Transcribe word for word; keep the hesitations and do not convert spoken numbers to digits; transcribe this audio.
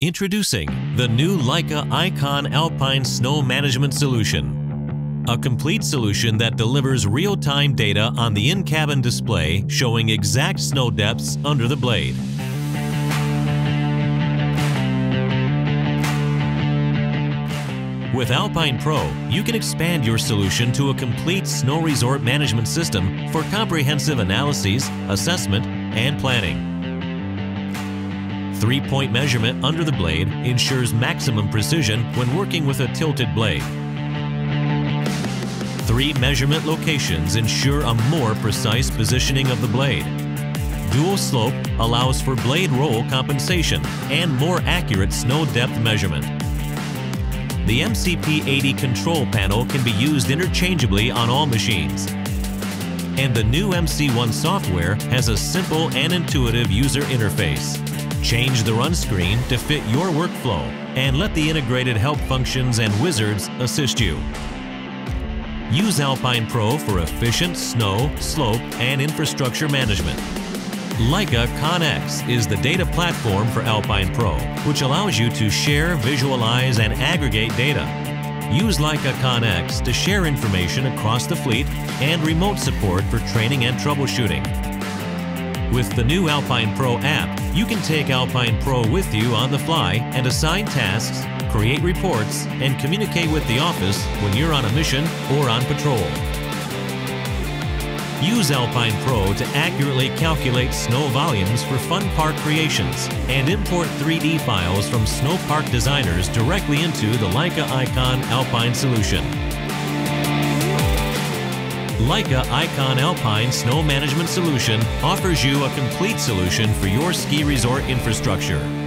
Introducing the new Leica iCON Alpine Snow Management Solution, a complete solution that delivers real-time data on the in-cabin display showing exact snow depths under the blade. With alpinePRO, you can expand your solution to a complete snow resort management system for comprehensive analyses, assessment, and planning. Three-point measurement under the blade ensures maximum precision when working with a tilted blade. Three measurement locations ensure a more precise positioning of the blade. Dual slope allows for blade roll compensation and more accurate snow depth measurement. The M C P eighty control panel can be used interchangeably on all machines. And the new M C one software has a simple and intuitive user interface. Change the run screen to fit your workflow and let the integrated help functions and wizards assist you. Use alpinePRO for efficient snow, slope, and infrastructure management. Leica ConX is the data platform for alpinePRO, which allows you to share, visualize, and aggregate data. Use Leica ConX to share information across the fleet and remote support for training and troubleshooting. With the new alpinePRO app, you can take alpinePRO with you on the fly and assign tasks, create reports, and communicate with the office when you're on a mission or on patrol. Use alpinePRO to accurately calculate snow volumes for fun park creations and import three D files from snow park designers directly into the Leica iCON Alpine solution. Leica iCON Alpine Snow Management Solution offers you a complete solution for your ski resort infrastructure.